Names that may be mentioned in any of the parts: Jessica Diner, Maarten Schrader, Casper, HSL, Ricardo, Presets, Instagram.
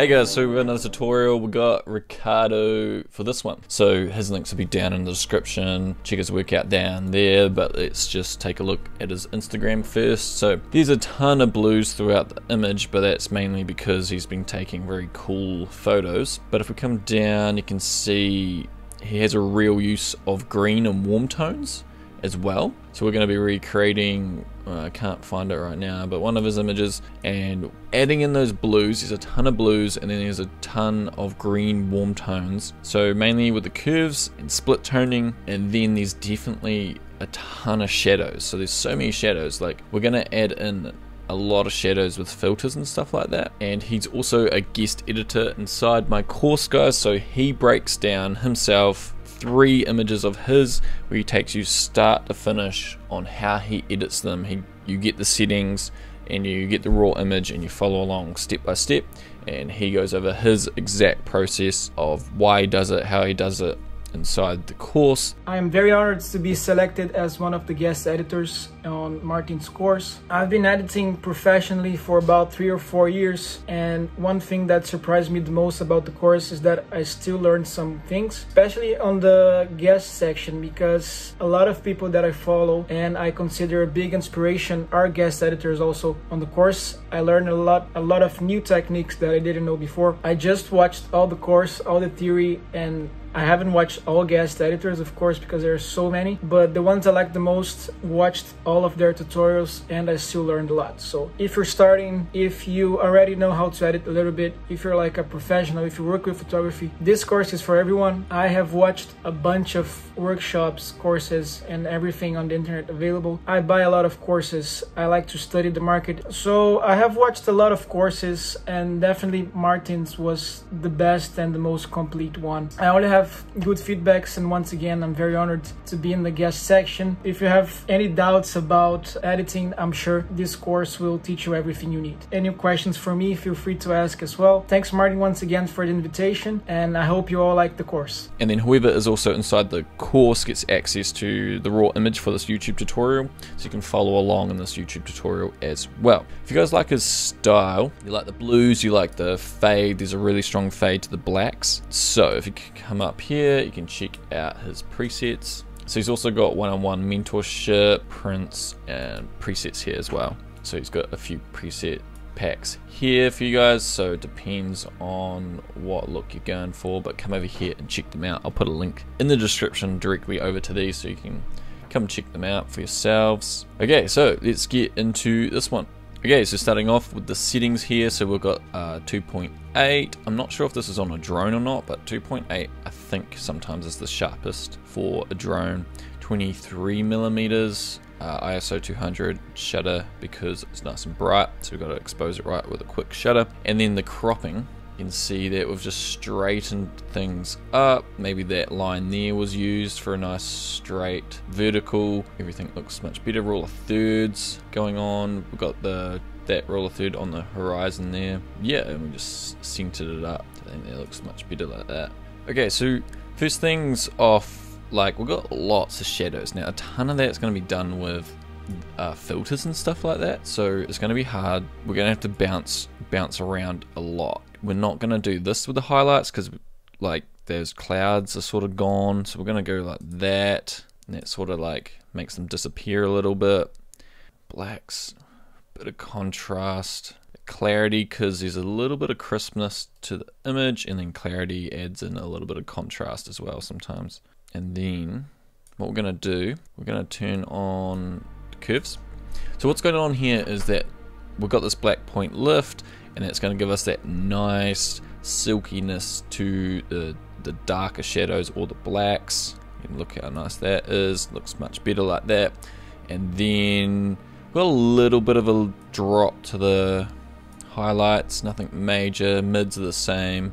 Hey guys, so we've got another tutorial. We got Ricardo for this one. So his links will be down in the description. Check his workout down there, but let's just take a look at his Instagram first. So there's a ton of blues throughout the image, but that's mainly because he's been taking very cool photos. But if we come down, you can see he has a real use of green and warm tones as well. So we're going to be recreating, I can't find it right now, but one of his images and adding in those blues. There's a ton of blues and then there's a ton of green warm tones. So mainly with the curves and split toning, and then there's definitely a ton of shadows. So there's so many shadows, like we're going to add in a lot of shadows with filters and stuff like that. And he's also a guest editor inside my course, guys. So he breaks down himself 3 images of his where he takes you start to finish on how he edits them. You get the settings and you get the raw image and you follow along step by step, and he goes over his exact process of why he does it, how he does it inside the course. I am very honored to be selected as one of the guest editors on Maarten's course. I've been editing professionally for about 3 or 4 years, and one thing that surprised me the most about the course is that I still learned some things, especially on the guest section, because a lot of people that I follow and I consider a big inspiration are guest editors also on the course. I learned a lot of new techniques that I didn't know before. I just watched all the course, all the theory, and I haven't watched all guest editors, of course, because there are so many, but the ones I like the most watched all of their tutorials and I still learned a lot. So if you're starting, if you already know how to edit a little bit, if you're like a professional, if you work with photography, this course is for everyone. I have watched a bunch of workshops, courses and everything on the internet available. I buy a lot of courses. I like to study the market. So I have watched a lot of courses, and definitely Maarten's was the best and the most complete one. I only have good feedbacks, and once again I'm very honored to be in the guest section. If you have any doubts about editing, I'm sure this course will teach you everything you need. Any questions for me, feel free to ask as well. Thanks Maarten once again for the invitation, and I hope you all like the course. And then whoever is also inside the course gets access to the raw image for this YouTube tutorial, so you can follow along in this YouTube tutorial as well. If you guys like his style, you like the blues, you like the fade, there's a really strong fade to the blacks. So if you come up here, you can check out his presets. So he's also got one-on-one mentorship, prints and presets here as well. So he's got a few preset packs here for you guys, so it depends on what look you're going for, but come over here and check them out. I'll put a link in the description directly over to these so you can come check them out for yourselves. Okay, so let's get into this one. Okay, so starting off with the settings here, so we've got 2.8. I'm not sure if this is on a drone or not, but 2.8 I think sometimes is the sharpest for a drone. 23mm, ISO 200 shutter because it's nice and bright, so we've got to expose it right with a quick shutter. And then the cropping, you can see that we've just straightened things up. Maybe that line there was used for a nice straight vertical. Everything looks much better. Rule of thirds going on. We've got that rule of third on the horizon there. Yeah, and we just centered it up. I think that looks much better like that. Okay, so first things off, like we've got lots of shadows. Now a ton of that's going to be done with filters and stuff like that, so it's going to be hard. We're going to have to bounce around a lot. We're not going to do this with the highlights because like those clouds are sort of gone, so we're going to go like that, and that sort of like makes them disappear a little bit. Blacks, bit of contrast, clarity, because there's a little bit of crispness to the image, and then clarity adds in a little bit of contrast as well sometimes. And then what we're going to do, we're going to turn on the curves. So what's going on here is that we've got this black point lift, and it's going to give us that nice silkiness to the darker shadows or the blacks. And look how nice that is, looks much better like that. And then got a little bit of a drop to the highlights, nothing major. Mids are the same,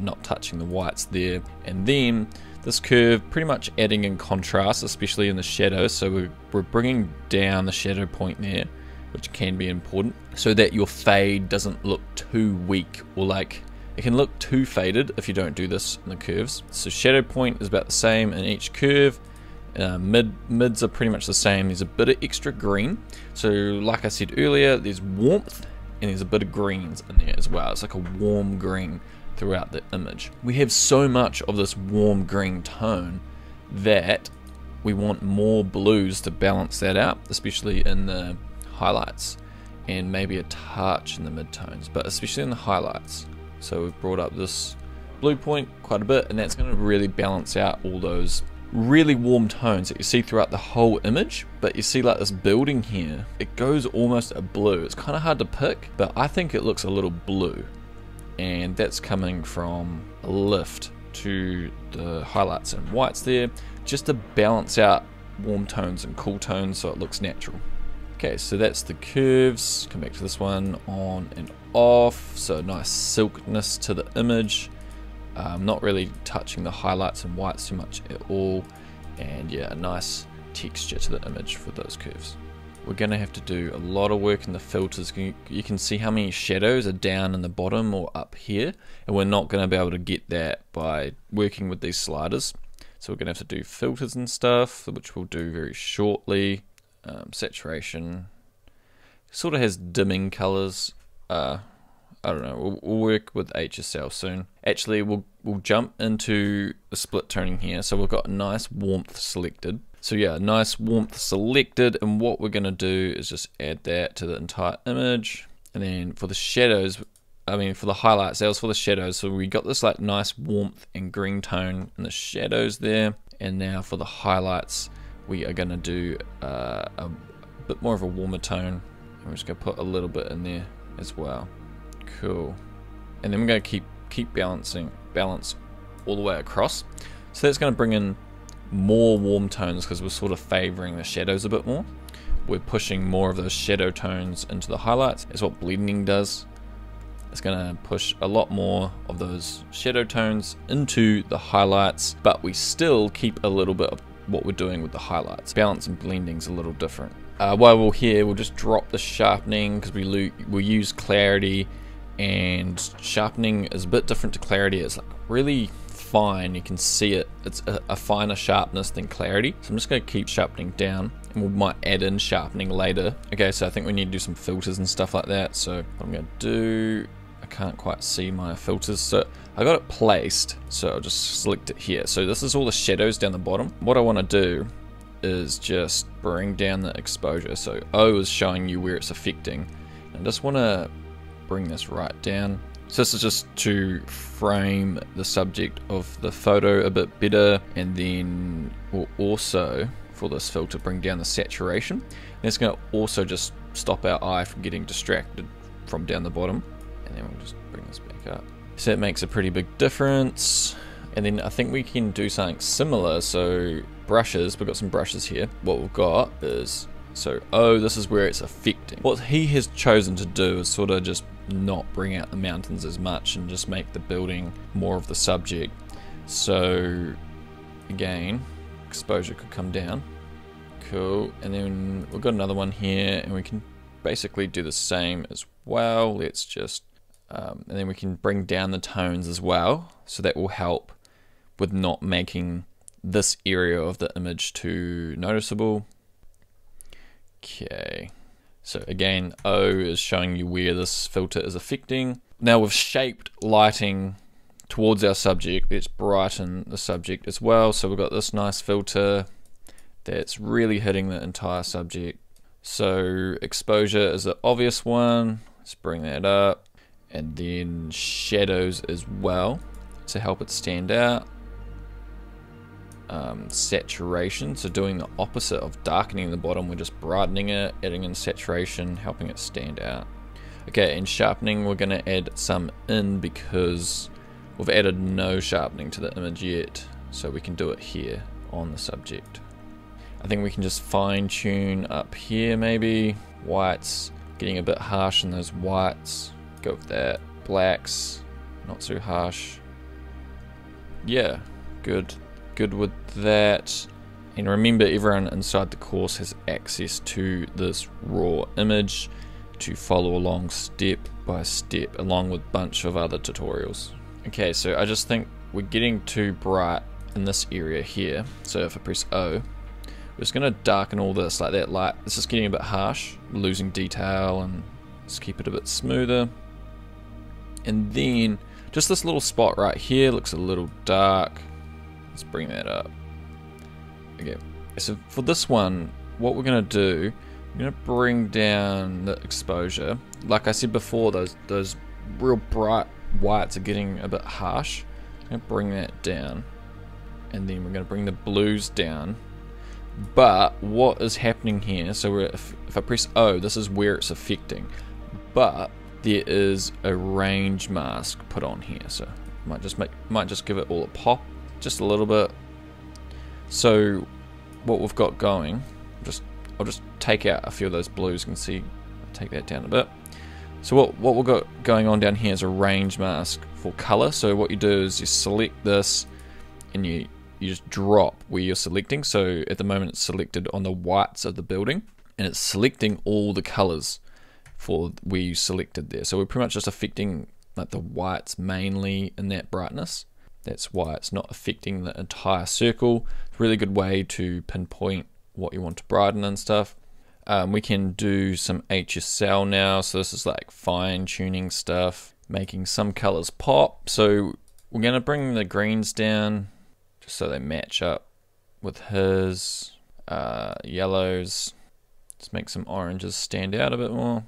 not touching the whites there. And then this curve pretty much adding in contrast, especially in the shadows. So we're bringing down the shadow point there, which can be important, so that your fade doesn't look too weak, or like it can look too faded if you don't do this in the curves. So shadow point is about the same in each curve. Mids are pretty much the same. There's a bit of extra green, so like I said earlier, there's warmth and there's a bit of greens in there as well. It's like a warm green throughout the image. We have so much of this warm green tone that we want more blues to balance that out, especially in the highlights and maybe a touch in the midtones, but especially in the highlights. So we've brought up this blue point quite a bit, and that's going to really balance out all those really warm tones that you see throughout the whole image. But you see like this building here, it goes almost a blue. It's kind of hard to pick, but I think it looks a little blue, and that's coming from a lift to the highlights and whites there, just to balance out warm tones and cool tones so it looks natural. Okay, so that's the curves. Come back to this one, on and off, so nice silkiness to the image. Not really touching the highlights and whites too much at all, and yeah, a nice texture to the image for those curves. We're gonna have to do a lot of work in the filters. You can see how many shadows are down in the bottom or up here, and we're not gonna be able to get that by working with these sliders. So we're gonna have to do filters and stuff, which we'll do very shortly. Saturation, sort of has dimming colors. I don't know, we'll work with HSL soon. Actually, we'll jump into a split toning here. So we've got nice warmth selected. So yeah, nice warmth selected, and what we're gonna do is just add that to the entire image. And then for the shadows, I mean for the highlights, that was for the shadows. So we got this like nice warmth and green tone in the shadows there. And now for the highlights, we are gonna do a bit more of a warmer tone. I'm just gonna put a little bit in there as well. Cool. And then we're gonna keep balance all the way across. So that's gonna bring in more warm tones because we're sort of favoring the shadows a bit more. We're pushing more of those shadow tones into the highlights. That's what blending does. It's gonna push a lot more of those shadow tones into the highlights, but we still keep a little bit of what we're doing with the highlights. Balance and blending's a little different. While we're here, we'll just drop the sharpening because we use clarity, and sharpening is a bit different to clarity. It's like really fine, you can see it. It's a finer sharpness than clarity. So I'm just gonna keep sharpening down, and we might add in sharpening later. Okay, so I think we need to do some filters and stuff like that. So what I'm gonna do, I can't quite see my filters, so I got it placed, so I'll just select it here. So this is all the shadows down the bottom. What I wanna do is just bring down the exposure. So O is showing you where it's affecting. I just wanna bring this right down. So this is just to frame the subject of the photo a bit better, and then we'll also, for this filter, bring down the saturation. And it's gonna also just stop our eye from getting distracted from down the bottom. And then we'll just bring this back up. So it makes a pretty big difference. And then I think we can do something similar. So brushes, we've got some brushes here. What we've got is, so oh, this is where it's affecting. What he has chosen to do is sort of just not bring out the mountains as much and just make the building more of the subject. So again, exposure could come down. Cool. And then we've got another one here, and we can basically do the same as well. Let's just and then we can bring down the tones as well, so that will help with not making this area of the image too noticeable. Okay, so again, O is showing you where this filter is affecting. Now we've shaped lighting towards our subject. Let's brighten the subject as well. So we've got this nice filter that's really hitting the entire subject. So exposure is the obvious one. Let's bring that up. And then shadows as well to help it stand out. Saturation, so doing the opposite of darkening the bottom, we're just brightening it, adding in saturation, helping it stand out. Okay, and sharpening, we're gonna add some in because we've added no sharpening to the image yet, so we can do it here on the subject. I think we can just fine tune up here maybe. Whites, getting a bit harsh in those whites, go with that. Blacks, not too harsh. Yeah, good with that. And remember, everyone inside the course has access to this raw image to follow along step by step, along with a bunch of other tutorials. Okay, so I just think we're getting too bright in this area here. So if I press O, we're just gonna darken all this, like that light. It's just getting a bit harsh, losing detail and Let's keep it a bit smoother. And then just this little spot right here looks a little dark. Let's bring that up. Okay, so for this one, what we're gonna do, I'm gonna bring down the exposure. Like I said before, those real bright whites are getting a bit harsh. I'm gonna bring that down. And then we're gonna bring the blues down. But what is happening here, so if I press O, this is where it's affecting. But there is a range mask put on here, so might just give it all a pop, just a little bit. So what we've got going, I'll just take out a few of those blues. You can see, take that down a bit. So what we've got going on down here is a range mask for color. So what you do is you select this and you just drop where you're selecting. So at the moment it's selected on the whites of the building, and it's selecting all the colors for where you selected there. So we're pretty much just affecting like the whites mainly in that brightness. That's why it's not affecting the entire circle. It's a really good way to pinpoint what you want to brighten and stuff. We can do some HSL now. So this is like fine tuning stuff, making some colors pop. So we're gonna bring the greens down just so they match up with his yellows. Let's make some oranges stand out a bit more.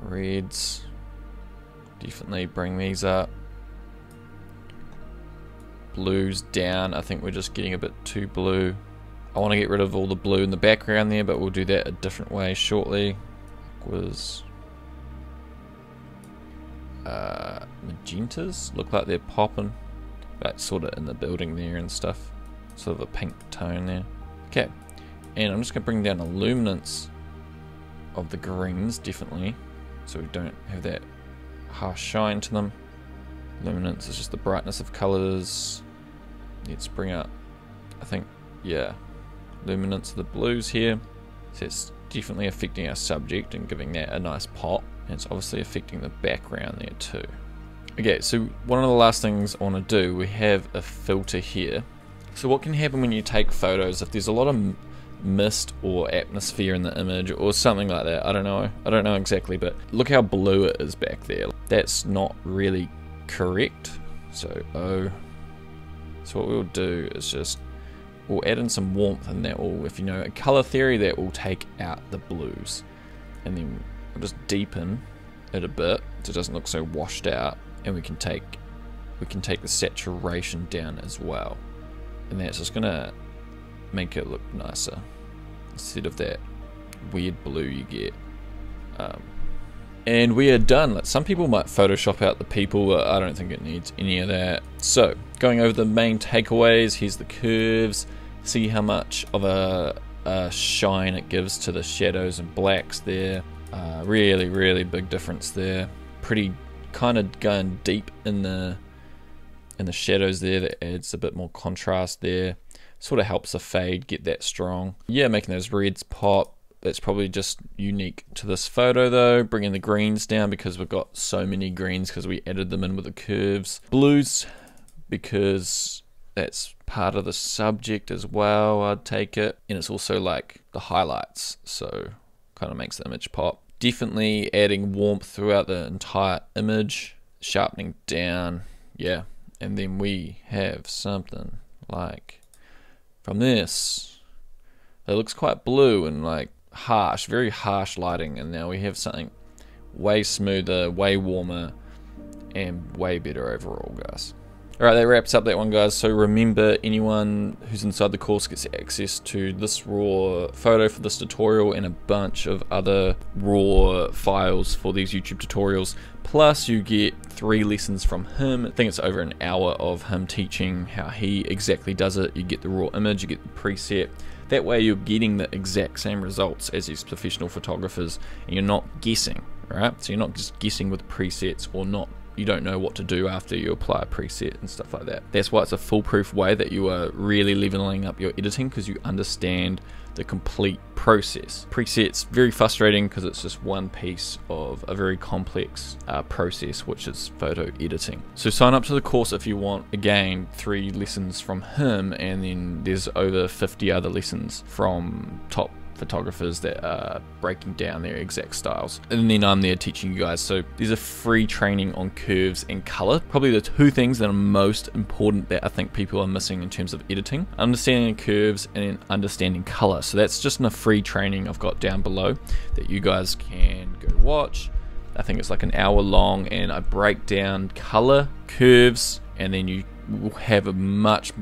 Reds, definitely bring these up. Blues down. I think we're just getting a bit too blue. I want to get rid of all the blue in the background there, but we'll do that a different way shortly. Was magentas look like they're popping, like sort of in the building there and stuff, sort of a pink tone there. Okay, and I'm just gonna bring down the luminance of the greens, definitely, so we don't have that harsh shine to them. Luminance is just the brightness of colors. Let's bring up, I think, yeah, luminance of the blues here. So it's definitely affecting our subject and giving that a nice pop. And it's obviously affecting the background there too. Okay, so one of the last things I want to do, we have a filter here. So what can happen when you take photos, if there's a lot of mist or atmosphere in the image or something like that, I don't know exactly, but look how blue it is back there. That's not really correct. So so what we'll do is just, we'll add in some warmth, and that will, if you know a color theory, that will take out the blues, and then we'll just deepen it a bit so it doesn't look so washed out, and we can take the saturation down as well, and that's just gonna make it look nicer instead of that weird blue you get. And we are done. Like, some people might Photoshop out the people, but I don't think it needs any of that. So going over the main takeaways, here's the curves. See how much of a shine it gives to the shadows and blacks there. Really, really big difference there. Pretty kind of going deep in the shadows there. That adds a bit more contrast there. Sort of helps the fade get that strong. Yeah, making those reds pop. That's probably just unique to this photo though. Bringing the greens down because we've got so many greens because we added them in with the curves. Blues because that's part of the subject as well, I'd take it. And it's also like the highlights, so kind of makes the image pop. Definitely adding warmth throughout the entire image. Sharpening down, yeah. And then we have something like, from this, it looks quite blue and like harsh, very harsh lighting, and now we have something way smoother, way warmer, and way better overall, guys. Alright, that wraps up that one, guys. So remember, anyone who's inside the course gets access to this raw photo for this tutorial and a bunch of other raw files for these YouTube tutorials. Plus you get 3 lessons from him. I think it's over an hour of him teaching how he exactly does it. You get the raw image, you get the preset. That way you're getting the exact same results as these professional photographers, and you're not guessing, right? So you're not just guessing with presets, or not, you don't know what to do after you apply a preset and stuff like that. That's why it's a foolproof way that you are really leveling up your editing, because you understand the complete process. Presets, very frustrating because it's just one piece of a very complex process, which is photo editing. So sign up to the course if you want. Again, 3 lessons from him, and then there's over 50 other lessons from top photographers that are breaking down their exact styles. And then I'm there teaching you guys. So there's a free training on curves and color. Probably the two things that are most important that I think people are missing in terms of editing. Understanding curves and understanding color. So that's just in a free training I've got down below that you guys can go watch. I think it's like an hour long, and I break down color, curves, and then you will have a much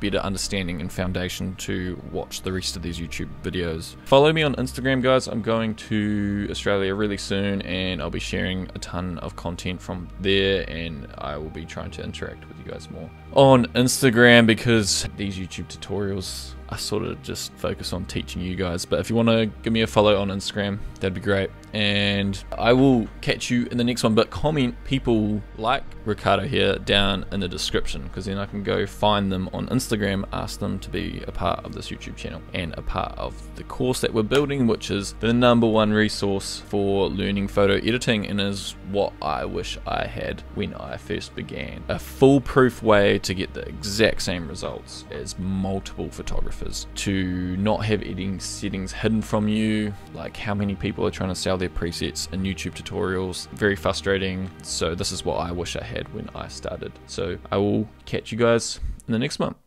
better understanding and foundation to watch the rest of these YouTube videos. Follow me on Instagram, guys. I'm going to Australia really soon, and I'll be sharing a ton of content from there, and I will be trying to interact with you guys more on Instagram, because these YouTube tutorials I sort of just focus on teaching you guys. But if you want to give me a follow on Instagram, that'd be great, and I will catch you in the next one. But comment people like Ricardo here down in the description, because then I can go find them on Instagram, ask them to be a part of this YouTube channel and a part of the course that we're building, which is the #1 resource for learning photo editing, and is what I wish I had when I first began. A foolproof way to get the exact same results as multiple photographers, to not have editing settings hidden from you, like how many people are trying to sell their presets in YouTube tutorials. Very frustrating. So this is what I wish I had when I started. So I will catch you guys in the next one.